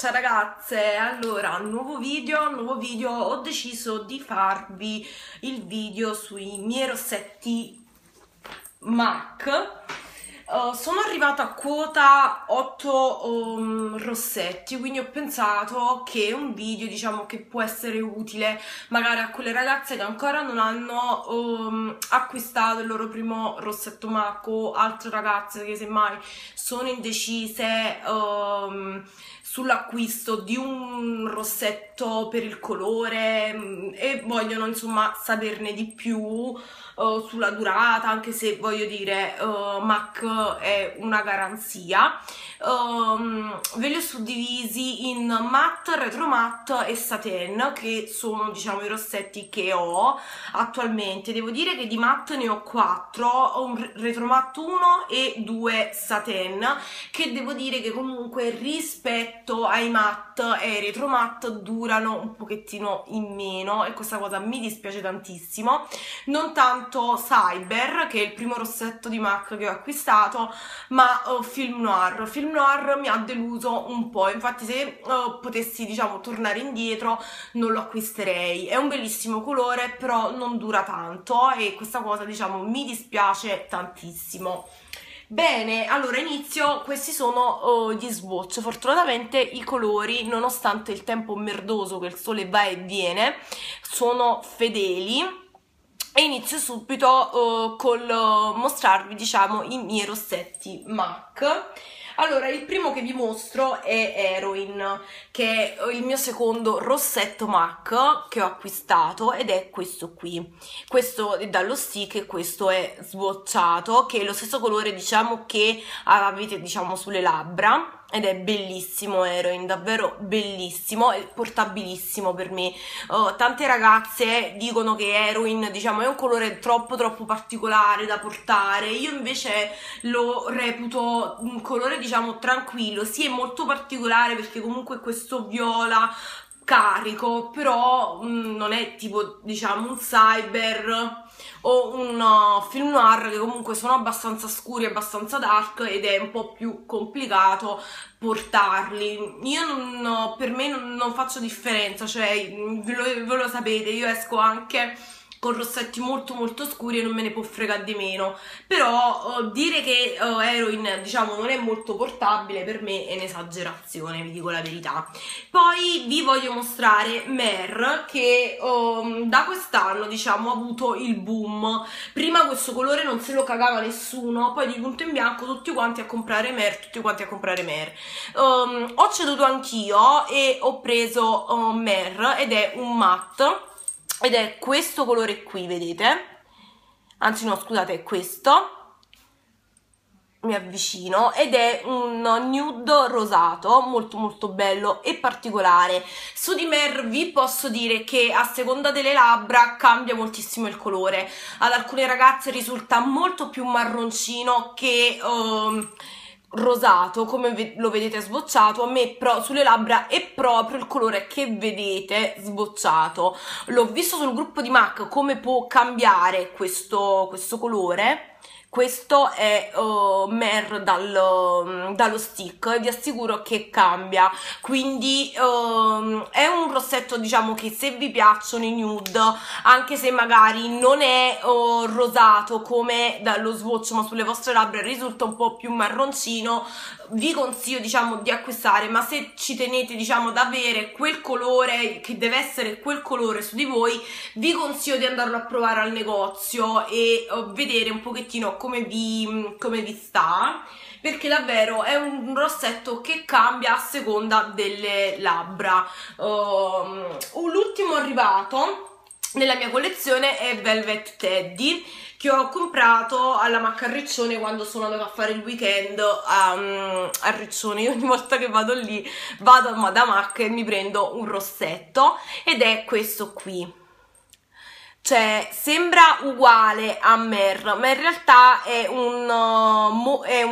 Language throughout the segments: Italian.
Ciao ragazze, allora nuovo video, ho deciso di farvi il video sui miei rossetti MAC. Sono arrivata a quota 8 rossetti, quindi ho pensato che un video, diciamo, che può essere utile magari a quelle ragazze che ancora non hanno acquistato il loro primo rossetto MAC, o altre ragazze che semmai sono indecise sull'acquisto di un rossetto per il colore e vogliono insomma saperne di più sulla durata, anche se voglio dire MAC è una garanzia. Ve li ho suddivisi in matte, retro matte e satin, che sono diciamo i rossetti che ho attualmente. Devo dire che di matte ne ho 4, ho un retro matte 1 e 2 satin, che devo dire che comunque rispetto ai matte e ai retro matte durano un pochettino in meno, e questa cosa mi dispiace tantissimo. Non tanto Cyber, che è il primo rossetto di MAC che ho acquistato, ma Film Noir mi ha deluso un po'. Infatti se potessi diciamo tornare indietro non lo acquisterei. È un bellissimo colore, però non dura tanto, e questa cosa diciamo mi dispiace tantissimo. Bene, allora inizio. Questi sono gli swatch. Fortunatamente i colori, nonostante il tempo merdoso che il sole va e viene, sono fedeli, e inizio subito col mostrarvi diciamo i miei rossetti MAC. Allora, il primo che vi mostro è Heroin, che è il mio secondo rossetto MAC che ho acquistato, ed è questo qui. Questo è dallo stick e questo è swatchato, che è lo stesso colore diciamo che avete diciamo sulle labbra. Ed è bellissimo Heroin, davvero bellissimo e portabilissimo per me. Tante ragazze dicono che Heroin diciamo è un colore troppo particolare da portare. Io invece lo reputo un colore diciamo tranquillo. Sì, è molto particolare perché comunque questo viola carico, però non è tipo diciamo un Cyber o un Film Noir, che comunque sono abbastanza scuri, abbastanza dark, ed è un po' più complicato portarli. Io per me non faccio differenza, cioè voi lo sapete, io esco anche con rossetti molto scuri e non me ne può fregare di meno. Però dire che Heroin diciamo non è molto portabile per me è un'esagerazione, vi dico la verità. Poi vi voglio mostrare Mer, che da quest'anno diciamo ha avuto il boom. Prima questo colore non se lo cagava nessuno, poi di punto in bianco tutti quanti a comprare Mer. Ho ceduto anch'io e ho preso Mer, ed è un matte. Ed è questo colore qui, vedete? Anzi no, scusate, è questo. Mi avvicino, ed è un nude rosato molto bello e particolare. Su di Mer vi posso dire che a seconda delle labbra cambia moltissimo il colore. Ad alcune ragazze risulta molto più marroncino che rosato, come lo vedete sbocciato. A me però sulle labbra è proprio il colore che vedete sbocciato. L'ho visto sul gruppo di MAC come può cambiare questo colore. Questo è Mer dallo stick, e vi assicuro che cambia. Quindi è un rossetto diciamo che, se vi piacciono i nude, anche se magari non è rosato come dallo swatch, ma sulle vostre labbra risulta un po' più marroncino, vi consiglio diciamo di acquistare. Ma se ci tenete diciamo ad avere quel colore, che deve essere quel colore su di voi, vi consiglio di andarlo a provare al negozio e vedere un pochettino come vi sta, perché davvero è un rossetto che cambia a seconda delle labbra. L'ultimo arrivato nella mia collezione è Velvet Teddy, che ho comprato alla Macca a Riccione quando sono andata a fare il weekend a Riccione. Io ogni volta che vado lì vado da Macca e mi prendo un rossetto, ed è questo qui. cioè sembra uguale a Mer, ma in realtà è un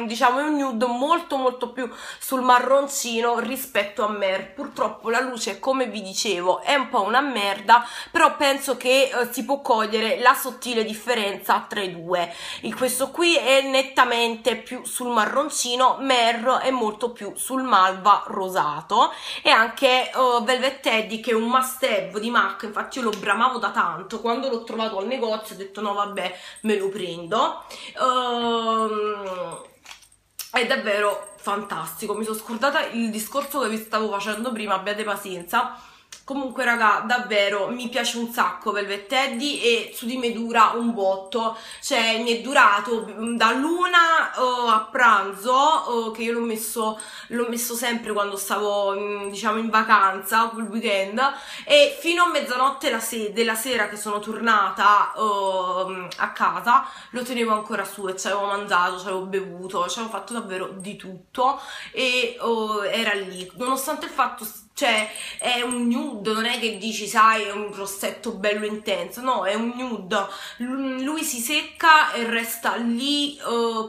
diciamo, un nude molto molto più sul marroncino rispetto a Mer. Purtroppo la luce, come vi dicevo, è un po' una merda, però penso che si può cogliere la sottile differenza tra i due. Questo qui è nettamente più sul marroncino, Mer è molto più sul malva rosato, e anche Velvet Teddy, che è un must have di MAC, infatti io lo bramavo da tanto. Quando l'ho trovato al negozio ho detto no vabbè, me lo prendo, è davvero fantastico. Mi sono scordata il discorso che vi stavo facendo prima, abbiate pazienza. Comunque raga, davvero mi piace un sacco Velvet Teddy e su di me dura un botto, cioè mi è durato dall'una a pranzo, che io l'ho messo sempre quando stavo diciamo in vacanza quel weekend, e fino a mezzanotte della sera che sono tornata a casa lo tenevo ancora su, e ci avevo mangiato, ci avevo bevuto, ci avevo fatto davvero di tutto, e era lì, nonostante il fatto, cioè è un nude, non è che dici sai è un rossetto bello intenso, no, è un nude, lui si secca e resta lì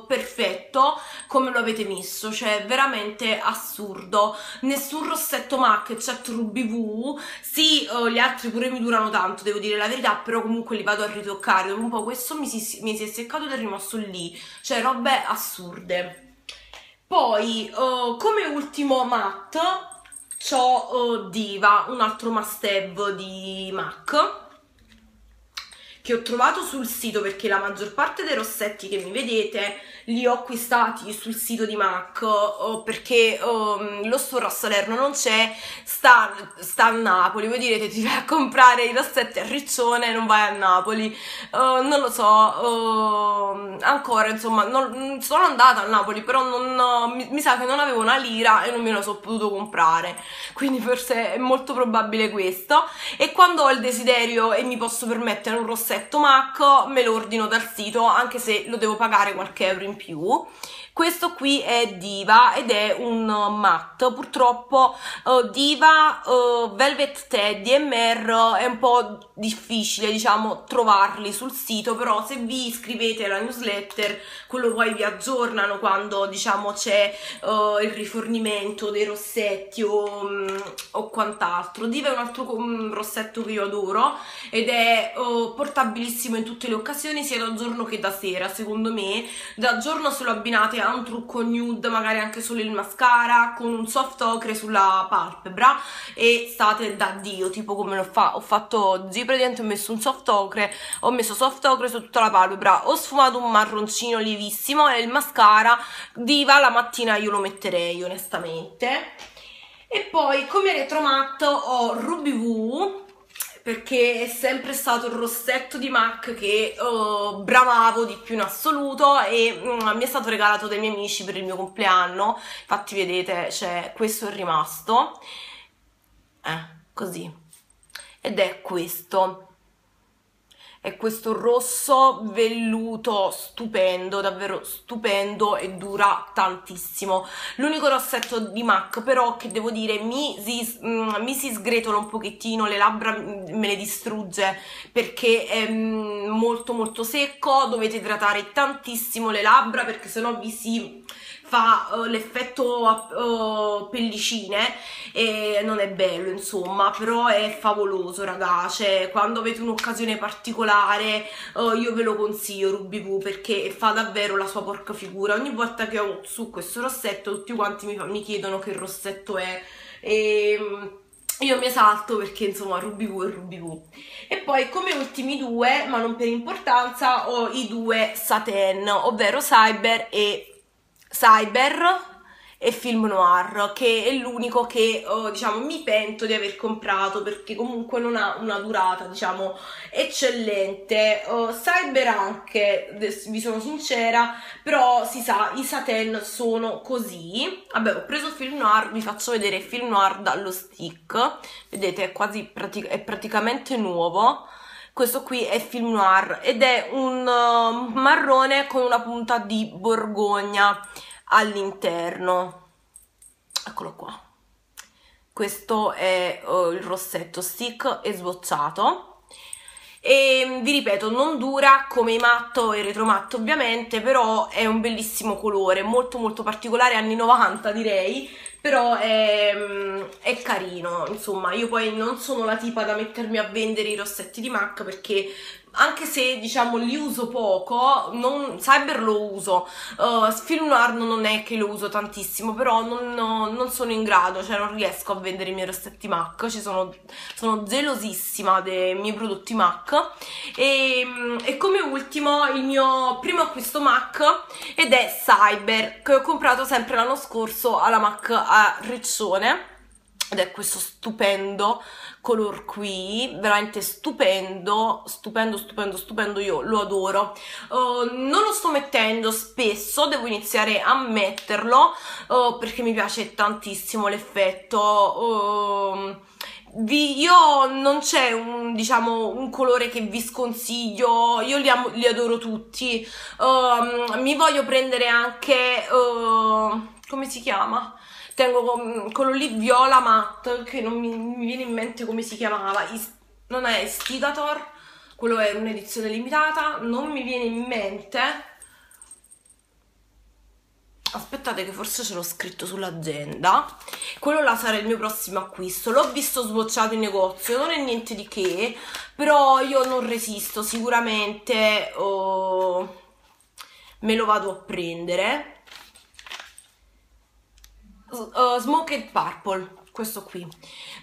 perfetto come lo avete messo, cioè veramente assurdo. Nessun rossetto MAC, eccetto Ruby Woo, sì gli altri pure mi durano tanto, devo dire la verità, però comunque li vado a ritoccare dopo un po'. Questo mi si è seccato ed è rimasto lì, cioè robe assurde. Poi come ultimo matte c'ho Diva, un altro must have di MAC, che ho trovato sul sito, perché la maggior parte dei rossetti che mi vedete li ho acquistati sul sito di MAC, perché lo store a Salerno non c'è, sta a Napoli. Voi direte ti vai a comprare i rossetti a Riccione e non vai a Napoli, non lo so, ancora insomma non sono andata a Napoli, però mi sa che non avevo una lira e non me lo so potuto comprare, quindi forse è molto probabile questo. E quando ho il desiderio e mi posso permettere un rossetto MAC me lo ordino dal sito, anche se lo devo pagare qualche euro in più. Questo qui è Diva ed è un matte. Purtroppo Diva, Velvet Teddy e Mer è un po' difficile diciamo trovarli sul sito, però se vi iscrivete alla newsletter quello poi vi aggiornano quando diciamo c'è il rifornimento dei rossetti o quant'altro. Diva è un altro rossetto che io adoro ed è portabilissimo in tutte le occasioni, sia da giorno che da sera. Secondo me da giorno se lo abbinate a un trucco nude, magari anche solo il mascara, con un soft ocre sulla palpebra, e state da Dio. Tipo come ho fatto oggi, praticamente ho messo un soft ocre, ho messo soft ocre su tutta la palpebra, ho sfumato un marroncino lievissimo e il mascara Diva la mattina io lo metterei onestamente. E poi come retromatto ho Ruby Woo, perché è sempre stato il rossetto di MAC che bramavo di più in assoluto, e mi è stato regalato dai miei amici per il mio compleanno, infatti vedete, cioè, questo è rimasto così, ed è questo. È questo rosso velluto stupendo, davvero stupendo, e dura tantissimo. L'unico rossetto di MAC però che devo dire mi si sgretola un pochettino, le labbra me le distrugge perché è molto molto secco, dovete idratare tantissimo le labbra perché sennò vi si fa l'effetto pellicine e non è bello insomma, però è favoloso ragazze. Quando avete un'occasione particolare io ve lo consiglio Ruby Woo, perché fa davvero la sua porca figura. Ogni volta che ho su questo rossetto tutti quanti mi chiedono che rossetto è, e io mi esalto perché insomma Ruby Woo e Ruby Woo. E poi come ultimi due, ma non per importanza, ho i due satin, ovvero Cyber e Film Noir, che è l'unico che diciamo mi pento di aver comprato perché comunque non ha una durata diciamo eccellente. Cyber anche, vi sono sincera, però si sa i satin sono così. Vabbè, ho preso Film Noir, vi faccio vedere Film Noir dallo stick, vedete è quasi praticamente nuovo. Questo qui è Film Noir ed è un marrone con una punta di borgogna all'interno, eccolo qua. Questo è il rossetto stick e sbocciato. e vi ripeto, non dura come i matte e il retromatte ovviamente, però è un bellissimo colore, molto molto particolare, anni 90 direi, però è carino, insomma. Io poi non sono la tipa da mettermi a vendere i rossetti di MAC, perché anche se, diciamo, li uso poco, Cyber lo uso, Film Noir non è che lo uso tantissimo, però non sono in grado, cioè non riesco a vendere i miei rossetti MAC, sono zelosissima dei miei prodotti MAC. E come ultimo, il mio primo acquisto MAC, ed è Cyber, che ho comprato sempre l'anno scorso alla MAC a Riccione, ed è questo stupendo color qui, veramente stupendo, stupendo, stupendo, stupendo, io lo adoro. Non lo sto mettendo spesso, devo iniziare a metterlo, perché mi piace tantissimo l'effetto. Io non c'è un, diciamo, un colore che vi sconsiglio, io li adoro tutti. Mi voglio prendere anche, come si chiama? Tengo quello lì viola matte, che non mi viene in mente come si chiamava, non è Istigator, quello è un'edizione limitata, non mi viene in mente, aspettate che forse ce l'ho scritto sull'agenda, quello là sarà il mio prossimo acquisto, l'ho visto sbocciato in negozio, non è niente di che, però io non resisto, sicuramente me lo vado a prendere. Smoked Purple, questo qui,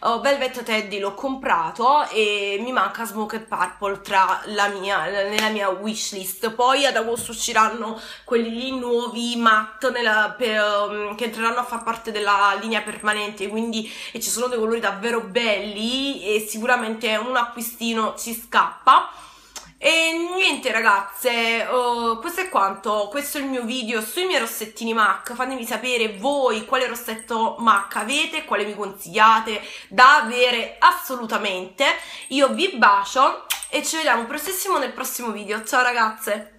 Velvet Teddy l'ho comprato e mi manca Smoked Purple nella mia wishlist. Poi ad agosto usciranno quelli lì nuovi matte che entreranno a far parte della linea permanente, quindi ci sono dei colori davvero belli e sicuramente un acquistino ci scappa. E niente ragazze, questo è quanto, questo è il mio video sui miei rossettini MAC. Fatemi sapere voi quale rossetto MAC avete, quale mi consigliate da avere assolutamente. Io vi bacio e ci vediamo prestissimo nel prossimo video, ciao ragazze!